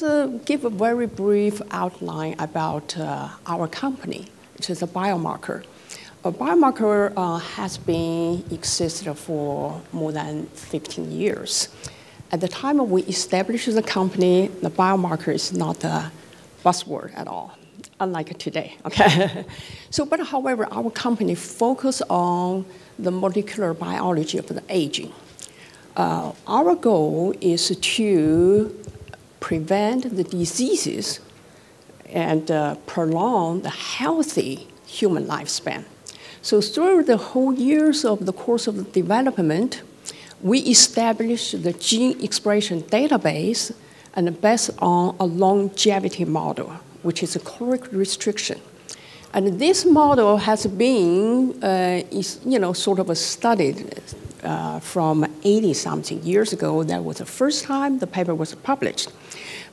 just give a very brief outline about our company, which is a biomarker. A biomarker has existed for more than 15 years. At the time we established the company, the biomarker is not a buzzword at all, unlike today, okay? However, our company focuses on the molecular biology of the aging. Our goal is to prevent the diseases and prolong the healthy human lifespan. So through the whole years of the course of the development, we established the gene expression database and based on a longevity model, which is a caloric restriction. And this model has been, studied from 80-something years ago. That was the first time the paper was published.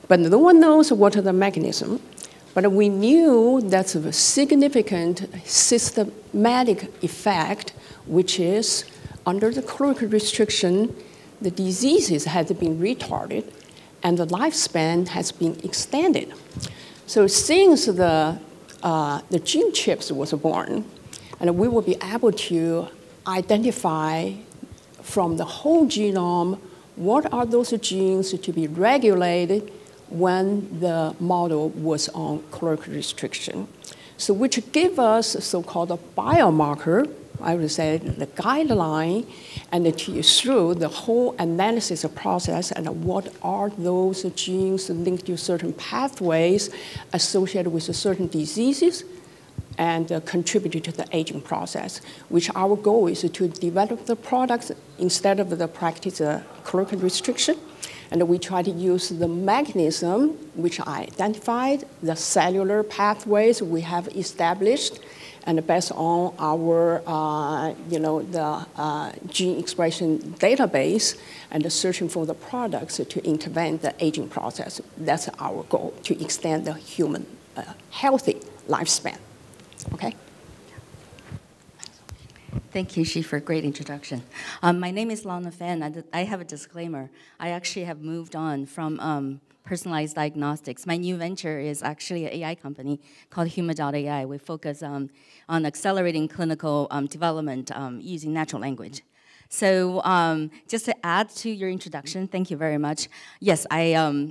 But no one knows what are the mechanism. But we knew that's a significant systematic effect, which is under the caloric restriction, the diseases had been retarded and the lifespan has been extended. So since the gene chips was born, and we will be able to identify from the whole genome what are those genes to be regulated when the model was on caloric restriction. So which give us so-called a biomarker, I would say the guideline, and it is through the whole analysis process and what are those genes linked to certain pathways associated with certain diseases and contribute to the aging process, which our goal is to develop the products instead of the practice caloric restriction. And we try to use the mechanism which I identified, the cellular pathways we have established, and based on our, gene expression database and searching for the products to intervene the aging process. That's our goal, to extend the human healthy lifespan, okay? Thank you, Xi, for a great introduction. My name is Lana Fan, and I have a disclaimer. I actually have moved on from personalized diagnostics. My new venture is actually an AI company called Huma.AI. We focus on accelerating clinical development using natural language. So just to add to your introduction, thank you very much. Yes, I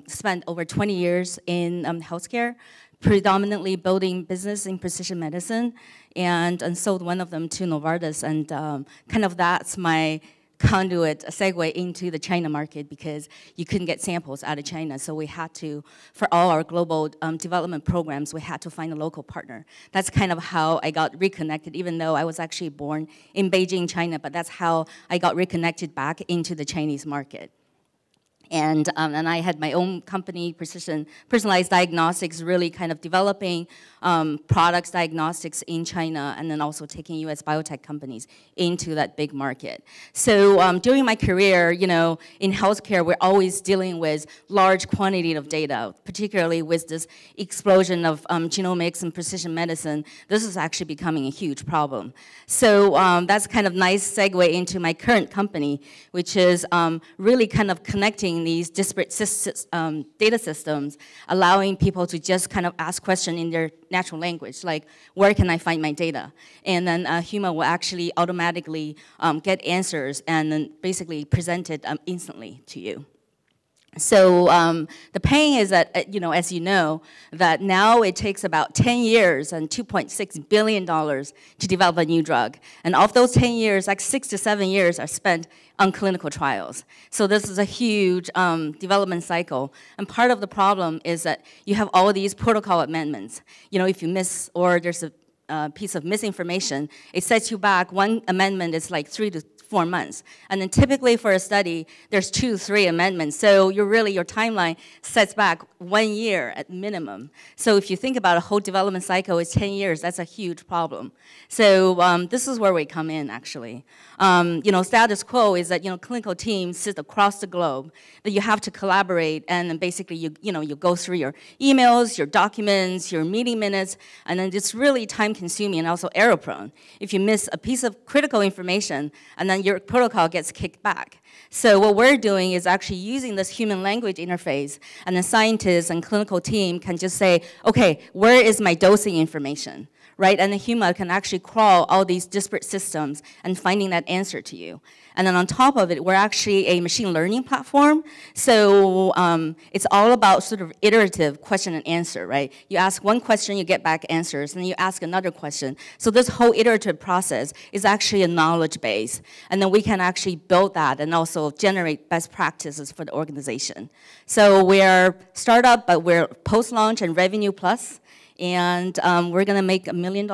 spent over 20 years in healthcare, predominantly building business in precision medicine, and sold one of them to Novartis, and kind of that's my conduit, a segue into the China market, because you couldn't get samples out of China, so we had to, for all our global development programs, we had to find a local partner. That's kind of how I got reconnected, even though I was actually born in Beijing, China, but that's how I got reconnected back into the Chinese market. And I had my own company, Precision Personalized Diagnostics, really kind of developing products, diagnostics in China, and then also taking U.S. biotech companies into that big market. So during my career, you know, in healthcare, we're always dealing with large quantity of data, particularly with this explosion of genomics and precision medicine. This is actually becoming a huge problem. So that's kind of nice segue into my current company, which is really kind of connecting these disparate data systems, allowing people to just kind of ask questions in their natural language, like, where can I find my data? And then Huma will actually automatically get answers and then basically present it instantly to you. So the pain is that, you know, as you know, that now it takes about 10 years and $2.6 billion to develop a new drug. And of those 10 years, like 6 to 7 years are spent on clinical trials. So this is a huge development cycle. And part of the problem is that you have all these protocol amendments. You know, if you miss, or there's a piece of misinformation, it sets you back. One amendment is like 3 to 4 months. And then typically for a study, there's 2 to 3 amendments. So you're really, your timeline sets back 1 year at minimum. So if you think about a whole development cycle is 10 years, that's a huge problem. So this is where we come in, actually. You know, status quo is that, you know, clinical teams sit across the globe, that you have to collaborate, and then basically, you know, you go through your emails, your documents, your meeting minutes, and then it's really time time-consuming and also error-prone. If you miss a piece of critical information, and then your protocol gets kicked back. So what we're doing is actually using this human language interface, and the scientists and clinical team can just say, okay, where is my dosing information? Right? And the Huma can actually crawl all these disparate systems and finding that answer to you. And then on top of it, we're actually a machine learning platform. So it's all about sort of iterative question and answer, right? You ask one question, you get back answers, and then you ask another question. So this whole iterative process is actually a knowledge base. And then we can actually build that and also generate best practices for the organization. So we're startup, but we're post-launch and revenue plus. And we're going to make $1 million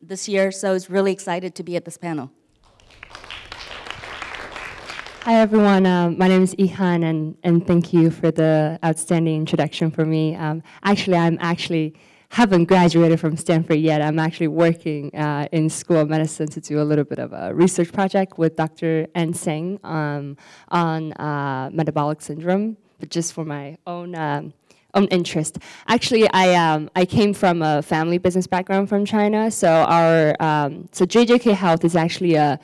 this year, so it's really excited to be at this panel. Hi, everyone. My name is I-Han, and thank you for the outstanding introduction for me. Actually, I haven't graduated from Stanford yet. I'm actually working in School of Medicine to do a little bit of a research project with Dr. N-Seng on metabolic syndrome, but just for my own interest. Actually, I came from a family business background from China, so our JJK Health is actually a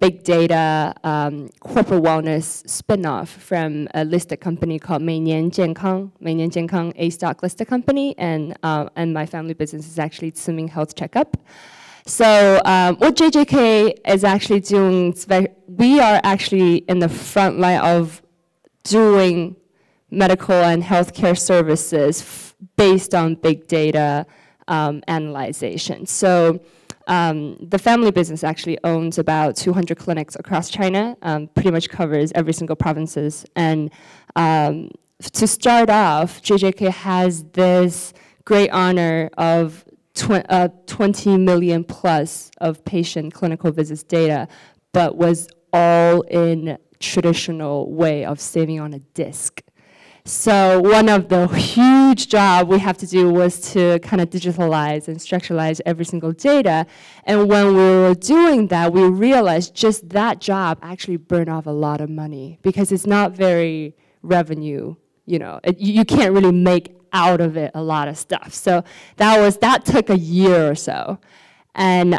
big data corporate wellness spinoff from a listed company called Meinian Jiankang. Meinian Jiankang, a stock listed company, and my family business is actually Tsuming Health Checkup. So what JJK is actually doing, we are actually in the front line of doing medical and healthcare services based on big data analyzation. So the family business actually owns about 200 clinics across China, pretty much covers every single provinces. And to start off, JJK has this great honor of 20 million plus of patient clinical visits data, but was all in traditional way of saving on a disk. So one of the huge job we have to do was to kind of digitalize and structuralize every single data. And when we were doing that, we realized just that job actually burned off a lot of money because it's not very revenue, you know, you can't really make out of it a lot of stuff. So that took a year or so. And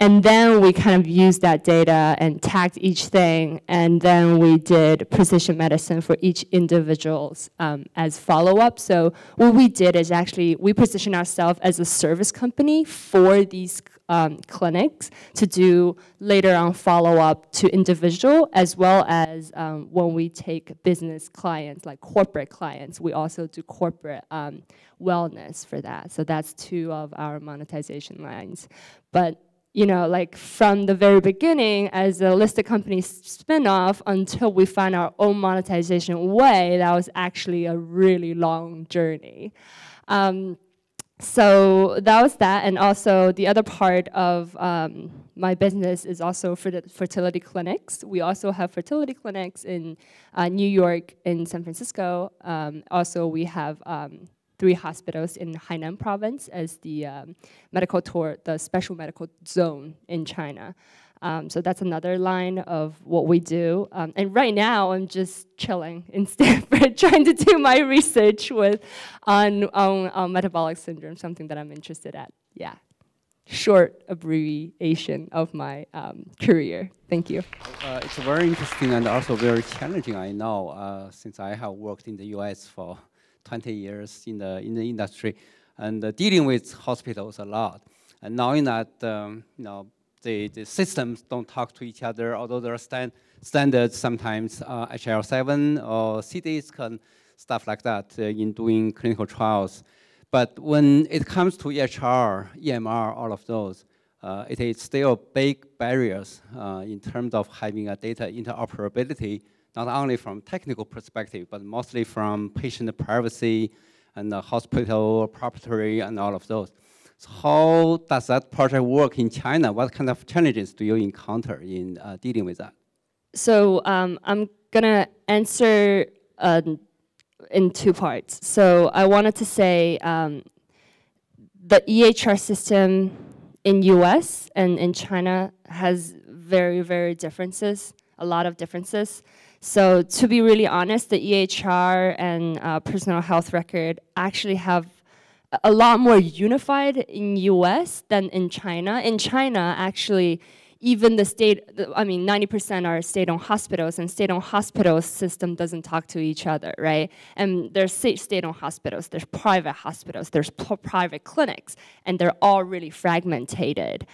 then we kind of used that data and tagged each thing, and then we did precision medicine for each individuals as follow-up. So what we did is actually we positioned ourselves as a service company for these clinics to do later on follow-up to individual, as well as when we take business clients, like corporate clients, we also do corporate wellness for that. So that's two of our monetization lines. But you know, like from the very beginning, as a listed company spinoff until we find our own monetization way, that was actually a really long journey. So that was that, and also the other part of my business is also for the fertility clinics. We also have fertility clinics in New York, in San Francisco. Also, we have 3 hospitals in Hainan province as the special medical zone in China. So that's another line of what we do. And right now, I'm just chilling in Stanford, trying to do my research on metabolic syndrome, something that I'm interested at. Yeah, short abbreviation of my career. Thank you. It's very interesting and also very challenging. I know since I have worked in the U.S. for 20 years in the industry, and dealing with hospitals a lot. And knowing that you know. The systems don't talk to each other, although there are standards sometimes, HL7 or CDS and stuff like that in doing clinical trials. But when it comes to EHR, EMR, all of those, it is still big barriers in terms of having a data interoperability, not only from technical perspective, but mostly from patient privacy and the hospital property and all of those. So how does that project work in China? What kind of challenges do you encounter in dealing with that? So I'm going to answer in 2 parts. So I wanted to say the EHR system in US and in China has very, very differences, a lot of differences. So to be really honest, the EHR and personal health record actually have a lot more unified in US than in China. In China, actually, even the state, I mean, 90% are state-owned hospitals, and state-owned hospitals system doesn't talk to each other, right? And there's state-owned hospitals, there's private hospitals, there's private clinics, and they're all really fragmented.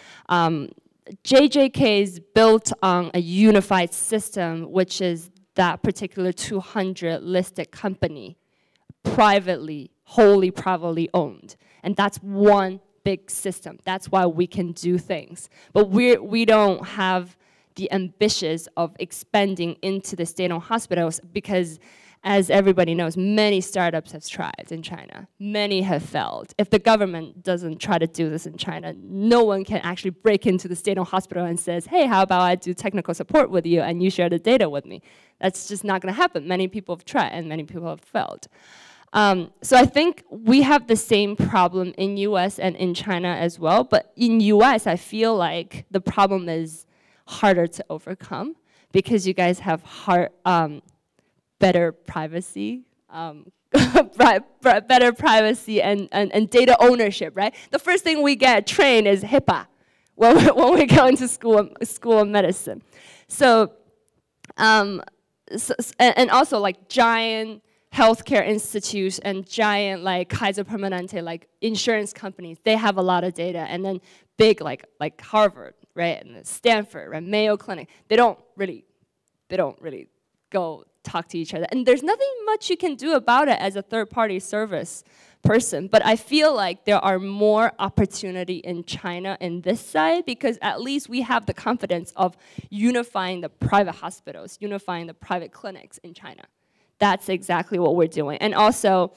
JJK is built on a unified system, which is that particular 200 listed company, privately, wholly privately owned. And that's one big system. That's why we can do things. But we don't have the ambitions of expanding into the state-owned hospitals because, as everybody knows, many startups have tried in China. Many have failed. If the government doesn't try to do this in China, no one can actually break into the state-owned hospital and says, hey, how about I do technical support with you and you share the data with me? That's just not going to happen. Many people have tried and many people have failed. So I think we have the same problem in US and in China as well, but in US I feel like the problem is harder to overcome because you guys have better privacy, better privacy and data ownership, right? The first thing we get trained is HIPAA when we go into school of medicine. So, and also like giant healthcare institutes and giant like Kaiser Permanente, like insurance companies, they have a lot of data. And then big like Harvard, right, and Stanford, right, Mayo Clinic, they don't really go talk to each other. And there's nothing much you can do about it as a third-party service person. But I feel like there are more opportunity in China in this side because at least we have the confidence of unifying the private hospitals, unifying the private clinics in China. That's exactly what we're doing. And also,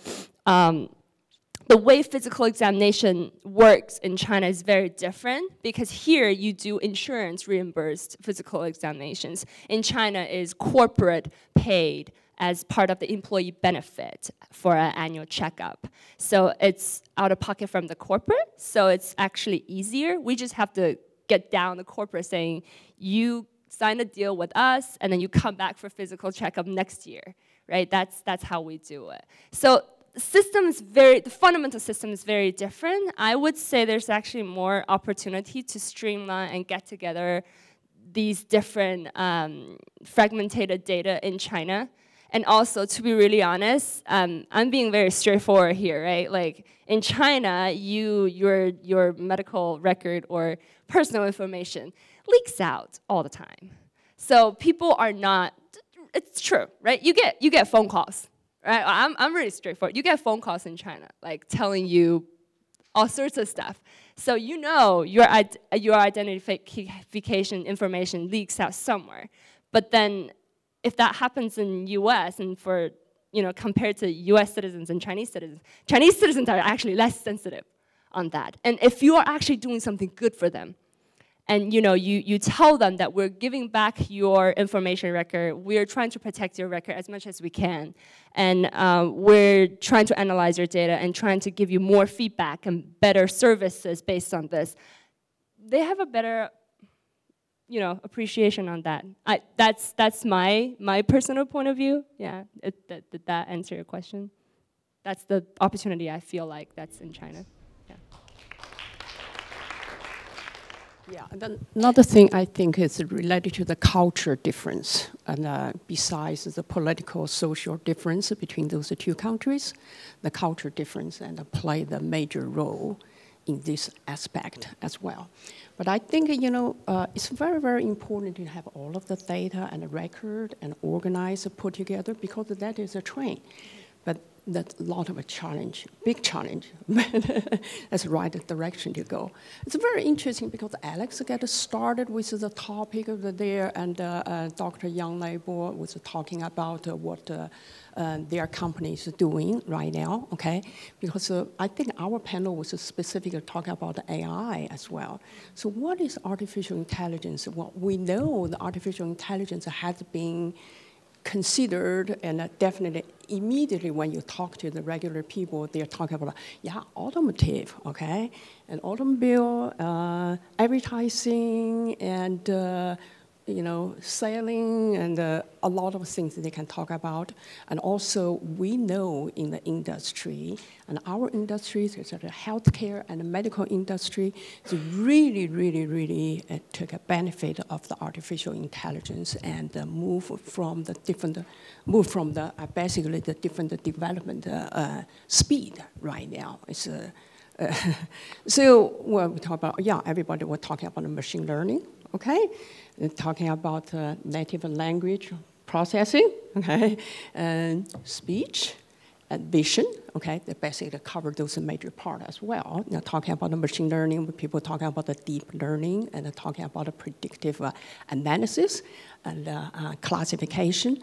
the way physical examination works in China is very different because here you do insurance reimbursed physical examinations. In China, is corporate paid as part of the employee benefit for an annual checkup. So it's out of pocket from the corporate, so it's actually easier. We just have to get down the corporate saying, you sign a deal with us, and then you come back for physical checkup next year. Right, that's how we do it. So the fundamental system is very different. I would say there's actually more opportunity to streamline and get together these different fragmented data in China. And also, to be really honest, I'm being very straightforward here, right? Like in China, your medical record or personal information leaks out all the time. So people are not. It's true, right? You get phone calls, right? I'm really straightforward. You get phone calls in China, like telling you all sorts of stuff. So you know your identification information leaks out somewhere. But then, if that happens in U.S. and for compared to U.S. citizens and Chinese citizens are actually less sensitive on that. And if you are actually doing something good for them. And you tell them that we're giving back your information record, we're trying to protect your record as much as we can, and we're trying to analyze your data and trying to give you more feedback and better services based on this. They have a better, appreciation on that. That's my personal point of view. Yeah, did that answer your question? That's the opportunity I feel like that's in China. Yeah, and then another thing I think is related to the culture difference, and besides the political, social difference between those two countries, the culture difference and play the major role in this aspect as well. But I think, it's very, very important to have all of the data and the record and organize, put together, because that is a train. But that's a lot of a challenge, big challenge. That's the right direction to go. It's very interesting because Alex got started with the topic over there, and Dr. Yang Leibo was talking about what their company is doing right now, okay? Because I think our panel was specifically talking about AI as well. So what is artificial intelligence? Well, we know the artificial intelligence has been considered, and definitely immediately when you talk to the regular people, they're talking about, yeah, automotive, okay, and automobile, advertising, and selling and a lot of things that they can talk about. And also, we know in the industry, and our industry, so the healthcare and the medical industry, is really took a benefit of the artificial intelligence and move from the basically the different development speed right now. It's so when we talk about, everybody was talking about the machine learning. Okay, and talking about native language processing, okay, and speech and vision, okay, they basically cover those major parts as well. Now, talking about the machine learning, people talking about the deep learning and talking about the predictive analysis and classification.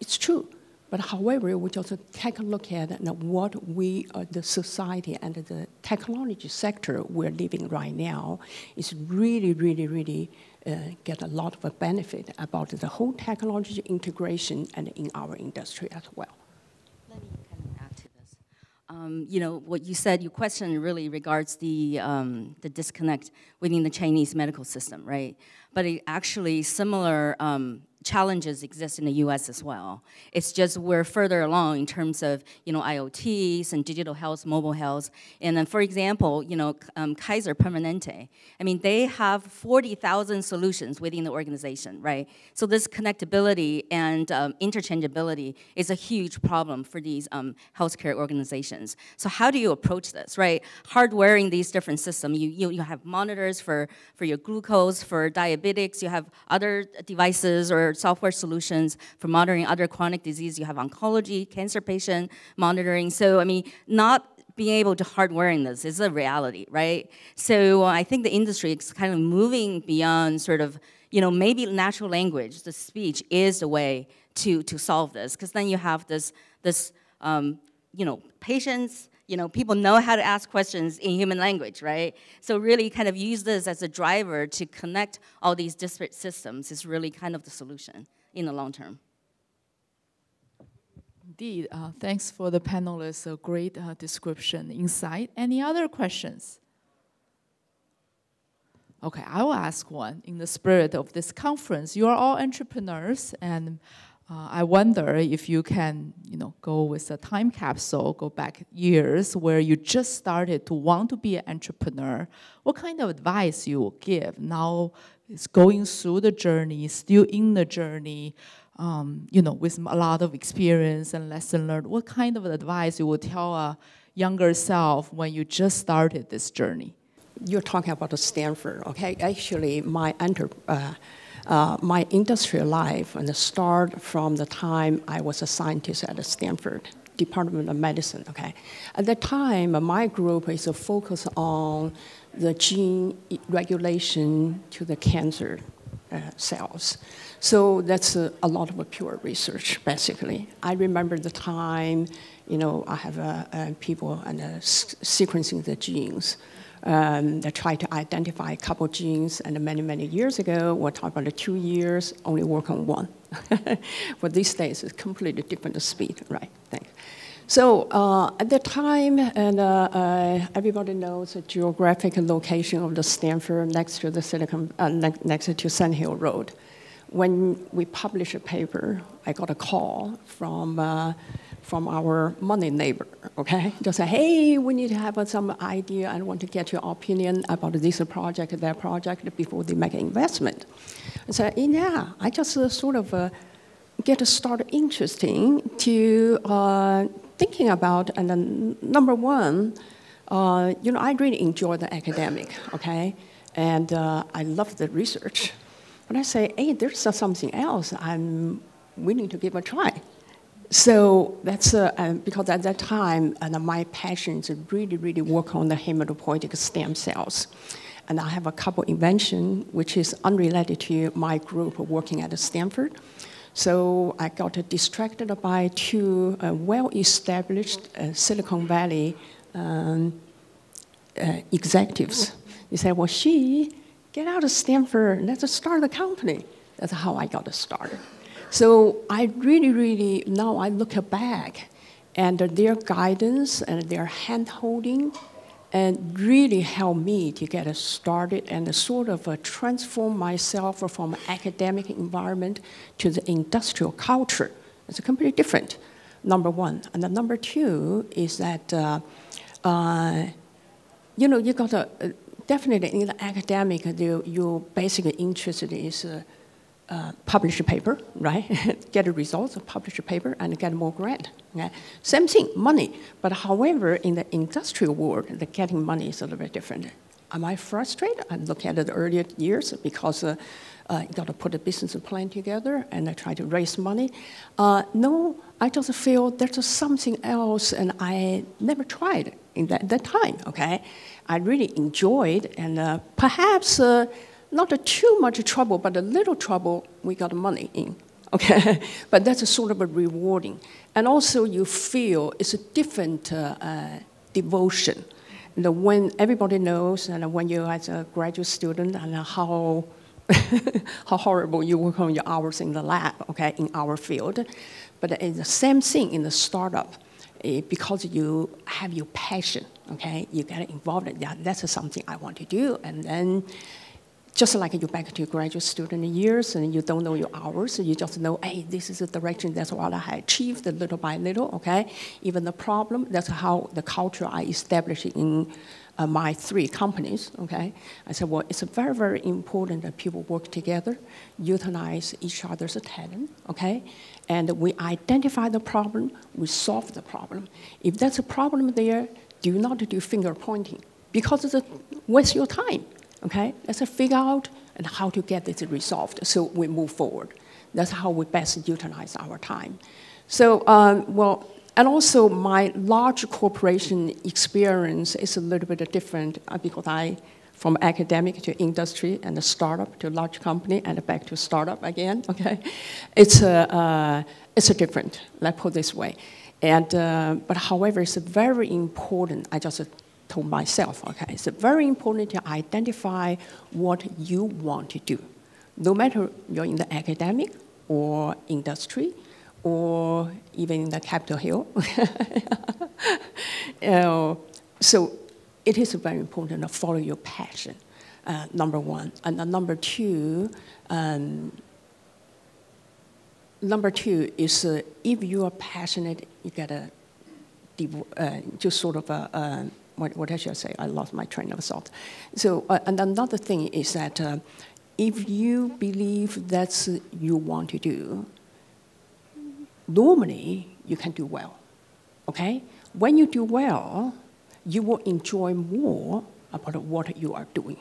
It's true. But however, we just take a look at what we, the society and the technology sector we're living right now, is really get a lot of benefit about the whole technology integration and in our industry as well. Let me kind of add to this. What you said, your question really regards the disconnect within the Chinese medical system, right? But it actually similar challenges exist in the U.S. as well. It's just we're further along in terms of IoTs and digital health, mobile health, and then for example, Kaiser Permanente. I mean, they have 40,000 solutions within the organization, right? So this connectability and interchangeability is a huge problem for these healthcare organizations. So how do you approach this, right? Hardwiring these different systems. You have monitors for your glucose, for diabetics. You have other devices or software solutions for monitoring other chronic disease. You have oncology, cancer patient monitoring. So, I mean, not being able to hardwire this is a reality, right? So I think the industry is kind of moving beyond sort of, maybe natural language, the speech is the way to solve this. Because then you have this patients, people know how to ask questions in human language, right? So really kind of use this as a driver to connect all these disparate systems is really kind of the solution in the long term. Indeed. Thanks for the panelists. A great description, insight. Any other questions? Okay, I will ask one. In the spirit of this conference, you are all entrepreneurs, and I wonder if you can, go with a time capsule, go back years where you just started to want to be an entrepreneur. What kind of advice you will give now? It's going through the journey, still in the journey, with a lot of experience and lesson learned. What kind of advice you would tell a younger self when you just started this journey? You're talking about Stanford, okay? Actually, my industrial life and the start from the time I was a scientist at Stanford Department of Medicine. Okay, at that time, my group is a focus on the gene regulation to the cancer cells. So that's a lot of pure research, basically. I remember the time, I have people and sequencing the genes. They tried to identify a couple of genes, and many years ago, we're talking about 2 years, only work on one. But these days, it's completely different speed, right? Thanks. So at the time, and everybody knows the geographic location of the Stanford next to the next to Sand Hill Road. When we published a paper, I got a call from our money neighbor, okay? Just say, hey, we need to have some idea and want to get your opinion about this project, that project, before they make an investment. And so, yeah, I just sort of get started interesting to thinking about, and then number one, I really enjoy the academic, okay? And I love the research. But I say, hey, there's something else I'm willing to give a try. So that's because at that time, my passion is really work on the hematopoietic stem cells. And I have a couple inventions which is unrelated to my group working at Stanford. So I got distracted by two well-established Silicon Valley executives. They said, well, she, get out of Stanford, let's start a company. That's how I got started. So I really, now I look back, and their guidance and their hand-holding and really helped me to get started and sort of transform myself from academic environment to the industrial culture. It's completely different, number one. And then number two is that, you know, you got to, definitely in the academic, you're basically interested is publish a paper, right? Get the results, publish a paper, and get more grant. Okay? Same thing, money. But however, in the industrial world, the getting money is a little bit different. Am I frustrated? I'm looking at the earlier years because you got to put a business plan together and I try to raise money. No, I just feel there's something else and I never tried in that time, okay? I really enjoyed and perhaps not too much trouble, but a little trouble, we got money in, okay? But that's a sort of a rewarding. And also you feel it's a different devotion. When everybody knows, and when you're as a graduate student, and how how horrible you work on your hours in the lab, okay, in our field, but it's the same thing in the startup, because you have your passion, okay, you get involved in that. That's something I want to do, and then just like you're back to your graduate student years, and you don't know your hours, you just know, hey, this is the direction, that's what I achieved, little by little, okay? Even the problem, that's how the culture I established in my three companies, okay? I said, well, it's very, very important that people work together, utilize each other's talent, okay? And we identify the problem, we solve the problem. If that's a problem there, do not do finger pointing, because it's a waste your time. Okay, let's figure out and how to get this resolved so we move forward. That's how we best utilize our time. So, well, and also my large corporation experience is a little bit different because I, from academic to industry and a startup to large company and back to startup again, okay? It's a different, let's put it this way. And, but however, it's very important, I just told myself, okay, it's very important to identify what you want to do. No matter you're in the academic or industry or even in the Capitol Hill. So it is very important to follow your passion, number one. And number two, is if you are passionate, you gotta just sort of what should I say? I lost my train of thought. So, and another thing is that if you believe that's you want to do, normally you can do well, okay? When you do well, you will enjoy more about what you are doing.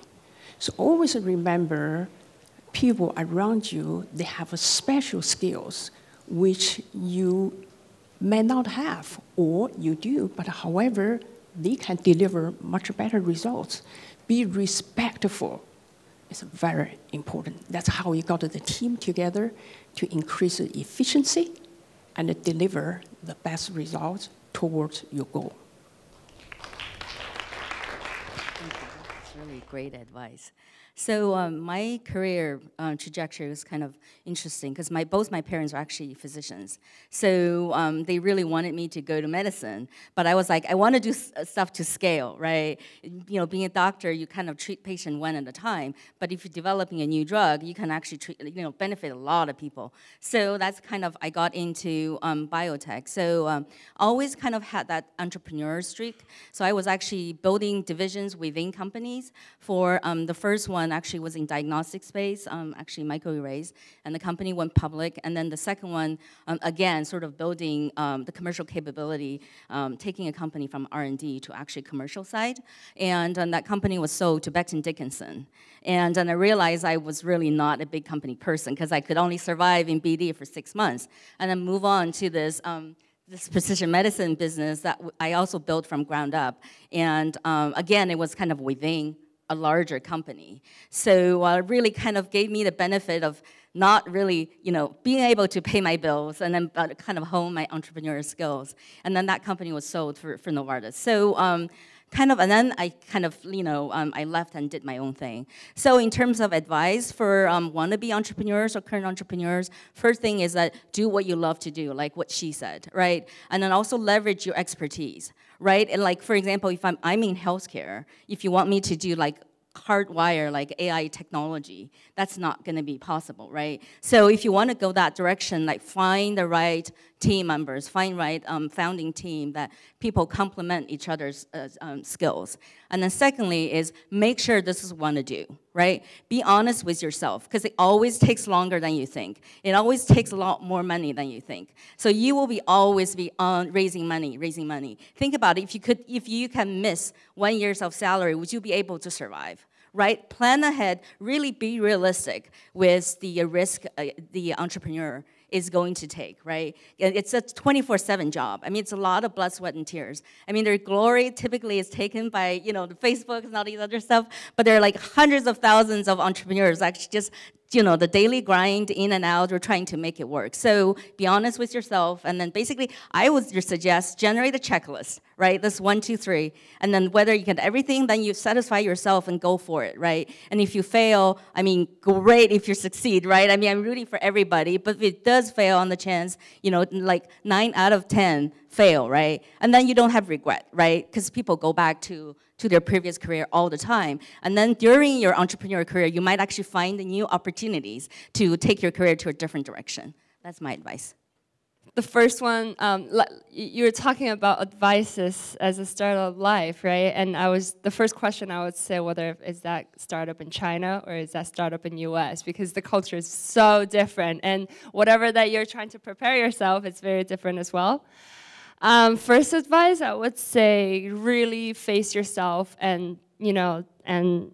So always remember, people around you, they have special skills which you may not have, or you do, but however, they can deliver much better results. Be respectful. It's very important. That's how you got the team together to increase the efficiency and deliver the best results towards your goal. Thank you. That's really great advice. So my career trajectory was kind of interesting because both my parents were actually physicians. So they really wanted me to go to medicine, but I was like, I want to do stuff to scale, right? You know, being a doctor, you kind of treat patient one at a time, but if you're developing a new drug, you can actually treat, you know, benefit a lot of people. So that's kind of, I got into biotech. So I always kind of had that entrepreneur streak. So I was actually building divisions within companies. For the first one actually was in diagnostic space, actually microarrays, and the company went public. And then the second one, again, sort of building the commercial capability, taking a company from R&D to actually commercial side. And that company was sold to Becton Dickinson. And I realized I was really not a big company person because I could only survive in BD for 6 months and then move on to this this precision medicine business that I also built from ground up. And again, it was kind of within a larger company. So it really kind of gave me the benefit of not really, you know, being able to pay my bills and then kind of hone my entrepreneurial skills. And then that company was sold for Novartis. So I left and did my own thing. So in terms of advice for wannabe entrepreneurs or current entrepreneurs, first thing is that do what you love to do, like what she said, right? And then also leverage your expertise, right? And like, for example, if I'm in healthcare, if you want me to do like hardwire, like AI technology, that's not gonna be possible, right? So if you wanna go that direction, like find the right team members, find right founding team that people complement each other's skills. And then secondly is make sure this is what you do, right? Be honest with yourself, because it always takes longer than you think. It always takes a lot more money than you think. So you will always be on raising money, raising money. Think about it, if you can miss 1 year's of salary, would you be able to survive? Right? Plan ahead, really be realistic with the risk the entrepreneur is going to take, right? It's a 24/7 job. I mean, it's a lot of blood, sweat, and tears. I mean, their glory typically is taken by, you know, the Facebook and all these other stuff, but there are like hundreds of thousands of entrepreneurs actually just, you know, the daily grind in and out, or trying to make it work. So be honest with yourself, and then basically, I would suggest generate a checklist, right? This 1, 2, 3, and then whether you get everything, then you satisfy yourself and go for it, right? And if you fail, I mean, great if you succeed, right? I mean, I'm rooting for everybody, but if it does fail on the chance, you know, like 9 out of 10 fail, right? And then you don't have regret, right? Because people go back to their previous career all the time. And then during your entrepreneurial career, you might actually find new opportunities to take your career to a different direction. That's my advice. The first one, you were talking about advices as a startup life, right? And the first question I would say, whether is that startup in China or is that startup in US? Because the culture is so different. And whatever that you're trying to prepare yourself, it's very different as well. First advice, I would say, really face yourself and, you know, and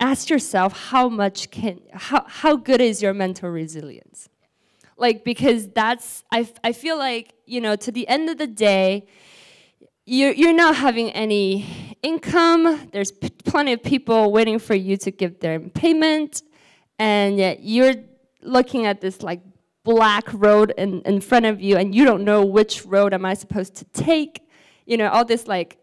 ask yourself how good is your mental resilience? Like, because that's, I feel like, you know, to the end of the day, you're not having any income. There's plenty of people waiting for you to give their payment. And yet you're looking at this, like, black road in front of you, and you don't know which road am I supposed to take. You know, all this, like,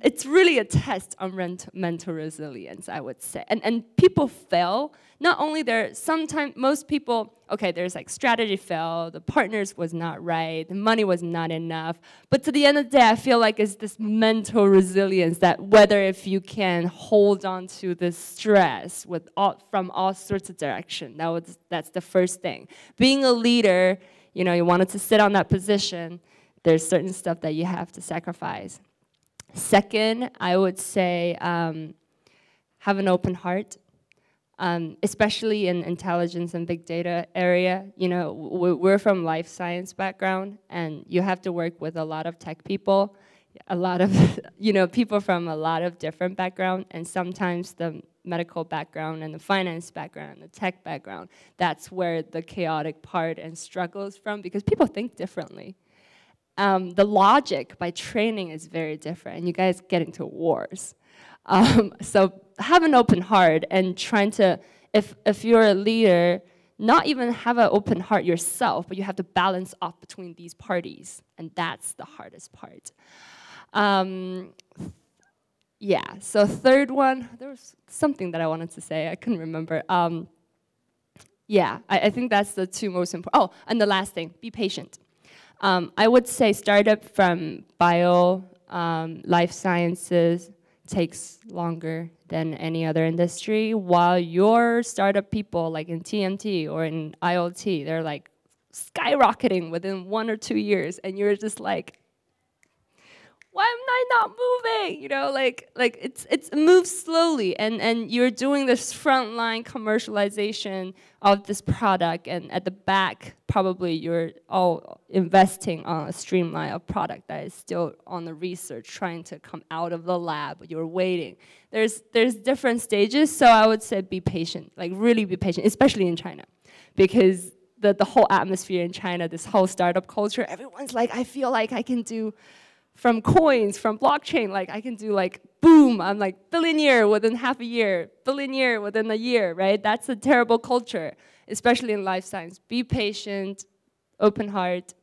it's really a test on mental resilience, I would say. And people fail. Not only there, sometimes, most people, okay, there's like strategy fail, the partners was not right, the money was not enough. But to the end of the day, I feel like it's this mental resilience that whether if you can hold on to the stress with from all sorts of direction, that's the first thing. Being a leader, you know, you wanted to sit on that position, there's certain stuff that you have to sacrifice. Second, I would say have an open heart, especially in intelligence and big data area. You know, we're from life science background, and you have to work with a lot of tech people, a lot of, you know, people from a lot of different background, and sometimes the medical background and the finance background and the tech background, that's where the chaotic part and struggles from, because people think differently. The logic by training is very different, and you guys get into wars. So have an open heart, and trying to, if you're a leader, not even have an open heart yourself, but you have to balance off between these parties, and that's the hardest part. Yeah, so third one, there was something that I wanted to say, I couldn't remember. Yeah, I think that's the two most important. Oh, and the last thing, be patient. I would say startup from bio, life sciences takes longer than any other industry, while your startup people, like in TMT or in IoT, they're like skyrocketing within 1 or 2 years, and you're just like, why am I not moving? You know, like it's moves slowly, and you're doing this frontline commercialization of this product, and at the back probably you're all investing on a streamline of product that is still on the research, trying to come out of the lab. You're waiting. There's different stages, so I would say be patient, like really be patient, especially in China, because the whole atmosphere in China, this whole startup culture, everyone's like, I feel like I can do. From coins, from blockchain, like I can do like, boom, I'm like billionaire within half a year, billionaire within a year, right? That's a terrible culture, especially in life science. Be patient, open heart,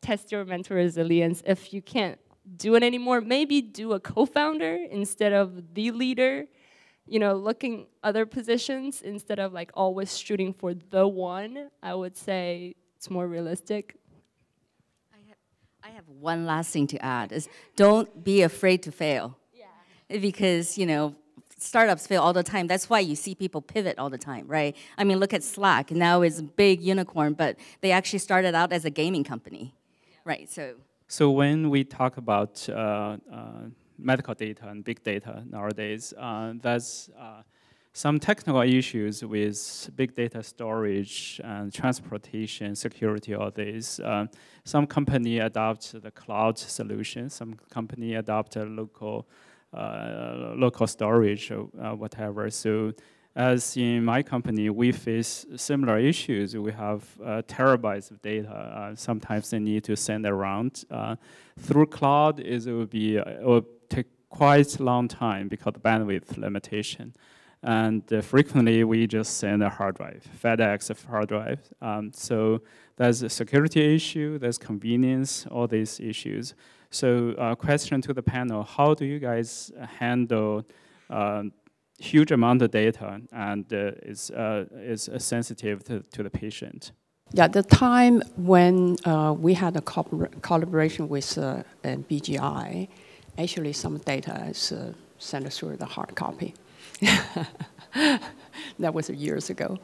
test your mental resilience. If you can't do it anymore. Maybe do a co-founder instead of the leader. You know, looking other positions instead of like always shooting for the one. I would say it's more realistic. I have one last thing to add is don't be afraid to fail. Yeah. Because, you know, startups fail all the time. That's why you see people pivot all the time, right? I mean, look at Slack. Now it's a big unicorn, but they actually started out as a gaming company, right? So when we talk about medical data and big data nowadays, there's some technical issues with big data storage and transportation, security, all these. Some company adopt the cloud solution. Some company adopt a local storage or whatever. So as in my company, we face similar issues. We have terabytes of data. Sometimes they need to send around. Through cloud, it will take quite a long time because of bandwidth limitation. And frequently, we just send a hard drive, FedEx of hard drive. So there's a security issue, there's convenience, all these issues. So question to the panel, how do you guys handle huge amount of data and is sensitive to the patient? Yeah, the time when we had a collaboration with BGI, actually some data is sent through the hard copy. That was years ago.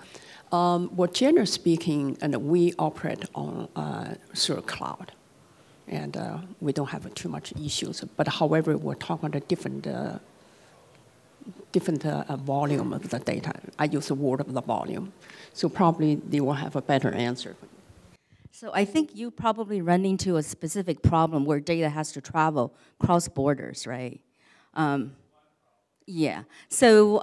Well, generally speaking, and we operate on through cloud. And we don't have too much issues. But however, we're talking about different volume of the data. I use the word of the volume. So probably they will have a better answer. So I think you probably run into a specific problem where data has to travel cross borders, right? Yeah. So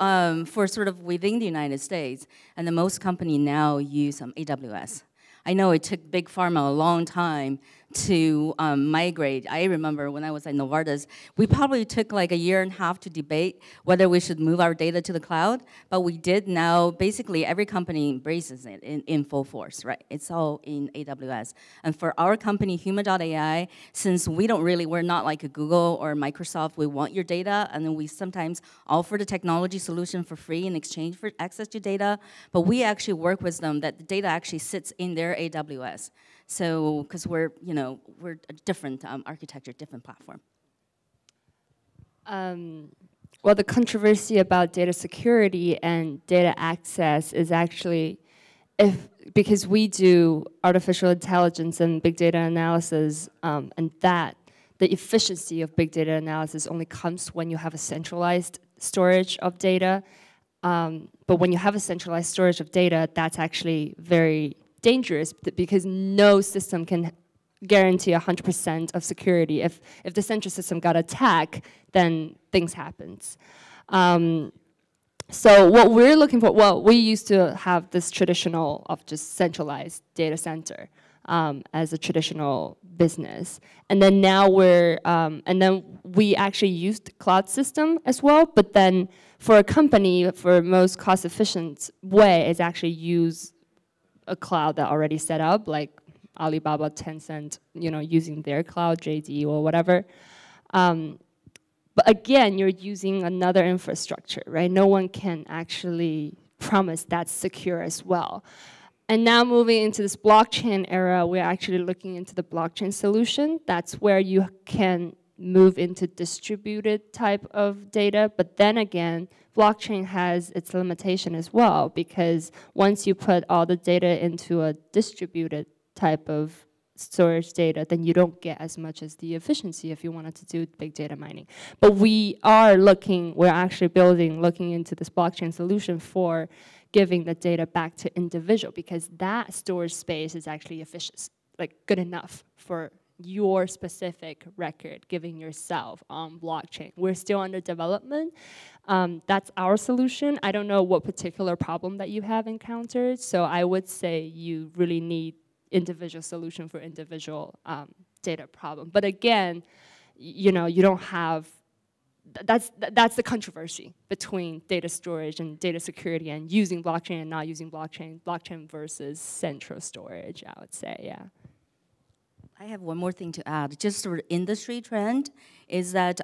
for sort of within the United States, and the most company now use AWS. I know it took Big Pharma a long time to migrate. I remember when I was at Novartis, we probably took like a year and a half to debate whether we should move our data to the cloud, but we did now. Basically, every company embraces it in full force, right? It's all in AWS. And for our company, Huma.AI, since we're not like a Google or Microsoft, we want your data, and then we sometimes offer the technology solution for free in exchange for access to data, but we actually work with them that the data actually sits in their AWS. So, because we're a different architecture, different platform. Well, the controversy about data security and data access is actually, because we do artificial intelligence and big data analysis, and the efficiency of big data analysis only comes when you have a centralized storage of data. But when you have a centralized storage of data, that's actually very dangerous, because no system can guarantee 100% of security. If the central system got attacked, then things happens. So what we're looking for, well, we used to have this traditional of just centralized data center as a traditional business. And then now we actually used cloud system as well, but then for a company, for most cost efficient way is actually use a cloud that already set up, like Alibaba, Tencent, you know, using their cloud, JD or whatever. But again, you're using another infrastructure, right? No one can actually promise that's secure as well. And now moving into this blockchain era, we're actually looking into the blockchain solution. That's where you can move into distributed type of data, but then again, blockchain has its limitation as well, because once you put all the data into a distributed type of storage data, then you don't get as much as the efficiency if you wanted to do big data mining. But we're actually looking into this blockchain solution for giving the data back to individual, because that storage space is actually efficient, like good enough for your specific record, giving yourself on blockchain. We're still under development. That's our solution. I don't know what particular problem that you have encountered, so I would say you really need individual solution for individual data problem. But again, you know, you don't have, that's the controversy between data storage and data security and using blockchain and not using blockchain, blockchain versus central storage, I would say, yeah. I have one more thing to add. Just sort of industry trend is that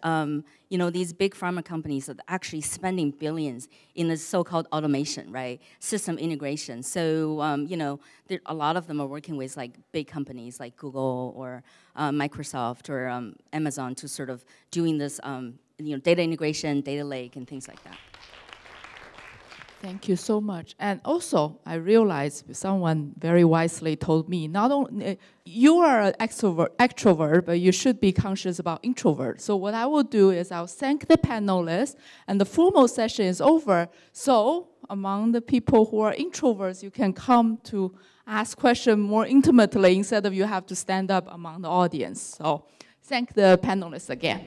you know, these big pharma companies are actually spending billions in the so-called automation, right? System integration. So you know, a lot of them are working with like big companies like Google or Microsoft or Amazon to sort of doing this you know, data integration, data lake, and things like that. Thank you so much. And also, I realized someone very wisely told me, not only you are an extrovert, but you should be conscious about introvert. So what I will do is I'll thank the panelists, and the formal session is over. So among the people who are introverts, you can come to ask questions more intimately instead of you have to stand up among the audience. So thank the panelists again.